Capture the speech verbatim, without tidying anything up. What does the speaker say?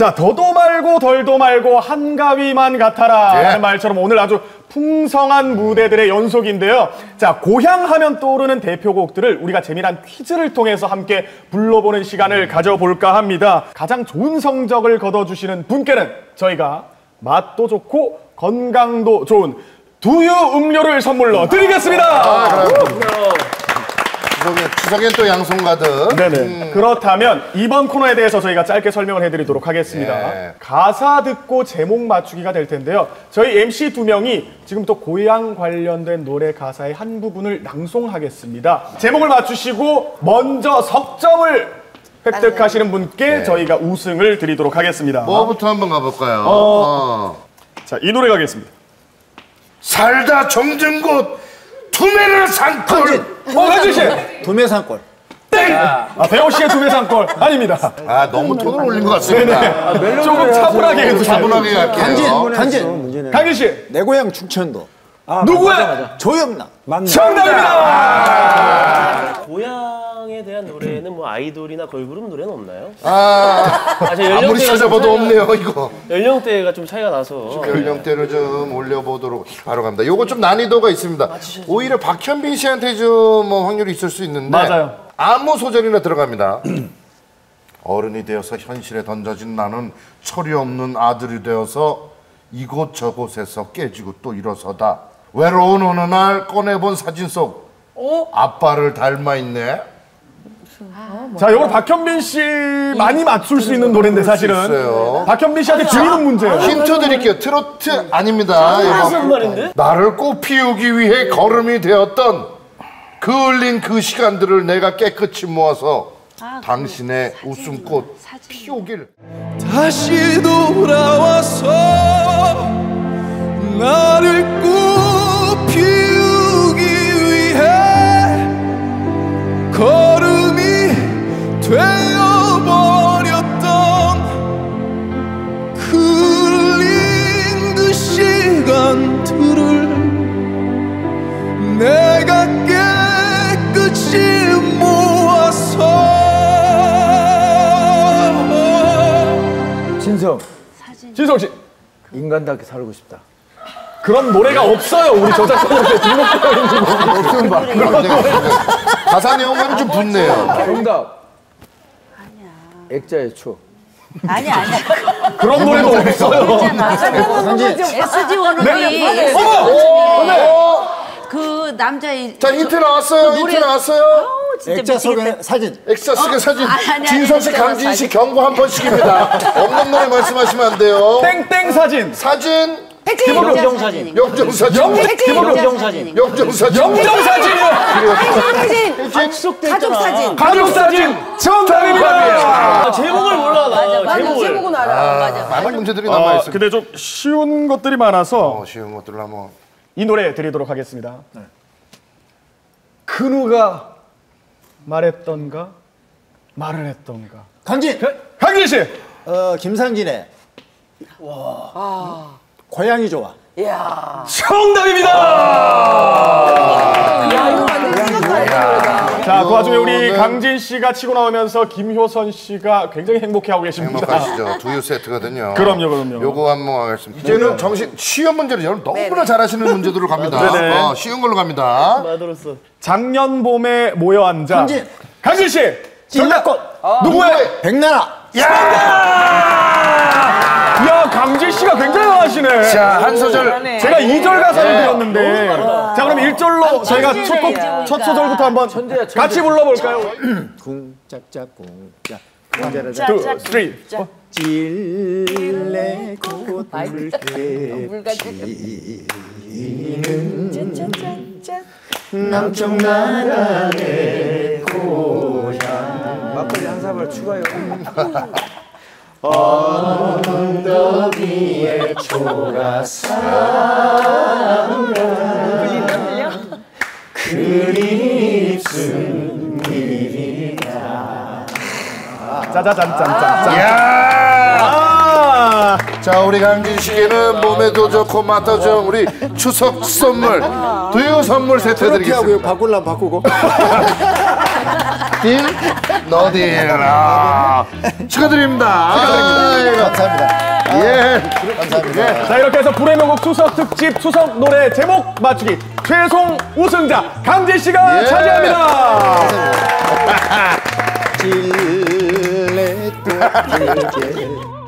자, 더도 말고 덜도 말고 한가위만 같아라 예. 라는 말처럼 오늘 아주 풍성한 무대들의 연속인데요. 자, 고향 하면 떠오르는 대표곡들을 우리가 재미난 퀴즈를 통해서 함께 불러보는 시간을 가져볼까 합니다. 가장 좋은 성적을 거둬주시는 분께는 저희가 맛도 좋고 건강도 좋은 두유 음료를 선물로 드리겠습니다. 아, 추석엔 또 양손 가득. 네네. 음. 그렇다면 이번 코너에 대해서 저희가 짧게 설명을 해드리도록 하겠습니다. 예. 가사 듣고 제목 맞추기가 될 텐데요. 저희 엠씨 두 명이 지금부터 고향 관련된 노래 가사의 한 부분을 낭송하겠습니다. 제목을 맞추시고 먼저 석점을 획득하시는 분께 예. 저희가 우승을 드리도록 하겠습니다. 뭐부터 한번 가볼까요? 어. 어. 자, 이 노래 가겠습니다. 살다 정든 곳 두메산골. 어, 강진 씨. 두메산골. 땡. 아, 배우 씨의 두메산골 아닙니다. 아, 너무 톤을 올린 것 같습니다. 아, 조금 차분하게 해주세요. 차분하게 할게요. 강진, 강진. 강진 씨. 내 고향 충청도. 아, 누구야? 조영남. 정답입니다. 고향에 대한 노래는 뭐 아이돌이나 걸그룹 노래는 없나요? 아, 아 아무리 찾아봐도 없네요 이거. 연령대가 좀 차이가 나서 연령대를 좀 올려보도록 바로 갑니다. 요거 좀 난이도가 있습니다. 맞추셨죠? 오히려 박현빈 씨한테 좀 확률이 있을 수 있는데 맞아요. 아무 소절이나 들어갑니다. 어른이 되어서 현실에 던져진 나는 철이 없는 아들이 되어서 이곳 저곳에서 깨지고 또 일어서다. 외로운 어느 날 꺼내본 사진 속 어? 아빠를 닮아 있네. 아, 뭐. 자, 요걸 박현빈 씨 많이 맞출 수 있는 노래인데 사실은 박현빈 씨한테 드리는 문제예요. 힌트 드릴게요. 트로트 아닙니다. 무슨 말인데? 나를 꽃 피우기 위해 걸음이 되었던 그을린 그 시간들을 내가 깨끗이 모아서 아, 당신의 사진, 웃음꽃 사진. 피우길. 다시 돌아와서 나를 꽃 피우기 위해 걸음이 되어버렸던 흘린 그 시간들을 내가 깨끗이 모아서 진성, 진성씨 인간답게 살고 싶다. 그런 노래가 없어요. 우리 저작권한테 주목받는지 모르겠는데 없으면 막 가사 내용은 좀 붙네요. 정답. 아니야. 액자의 추억. 아니야 아니야. 그런 노래도 없어요. 에스지 워너비. 어머. 그 남자의. 자, 힌트 나왔어요. 힌트 나왔어요. 액자 속의 사진. 액자 속의 어? 사진. 진성 씨, 강진 씨 경고 한 번씩입니다. 없는 노래 말씀하시면 안 돼요. 땡땡 사진. 사진. 영정사진. 영정사진. 영정사진. 영정사진. 영정사진. 가족사진. 가족사진. 정답입니다. 제목을 몰라 나. 제목은 알아. 많은 문제들이 남아 있어요. 근데 좀 쉬운 것들이 많아서 쉬운 것들로 한번 이 노래 드리도록 하겠습니다. 그 누가 말했던가 말을 했던가. 강진. 강진 씨. 어, 김상진의. 와. 고향이 좋아. 이야. 정답입니다. 아 이야, 이거 완전 생각나요. 자, 그 와중에 우리 강진 씨가 치고 나오면서 김효선 씨가 굉장히 행복해하고 계십니다. 행복하시죠. 두유 세트거든요. 그럼요, 그럼요. 요거 한번 하겠습니다. 이제는 정신 쉬운 문제를 여러분 너무나 잘하시는 문제들로 갑니다. 네네. 어, 쉬운 걸로 갑니다. 맞았어. 작년 봄에 모여 앉아. 강진. 강진 씨. 정답꽃. 아, 누구의? 백나라. 야! 야, 강진 씨가 굉장히 많으시네. 자, 한 소절. 제가 이 절 가사를 네. 드렸는데. 자, 그럼 일 절로 저희가 첫, 첫 소절부터 한번 전재야, 전재야. 같이 불러볼까요? 궁짝짝 궁짝. 둘, 셋. 찔레 꽃을 피는 남쪽 나라 내 고향. 막걸리 한 사발 추가요. 언덕 위에 초가사랑 그립은 일이다. 짜자잔짠짠. 이야. 자, 우리 강진씨에는 몸에도 좋고 맛도 좋은 우리 추석 선물 두유 선물 세트 드리겠습니다. 바꿀라면 바꾸고. 딜? 너딜. 축하드립니다. 축하드립니다. 감사합니다. 아, 예. 감사합니다. 예. 자, 이렇게 해서 불의 명곡 추석 특집 추석 노래 제목 맞추기 최종 우승자 강진 씨가 예. 차지합니다. 예.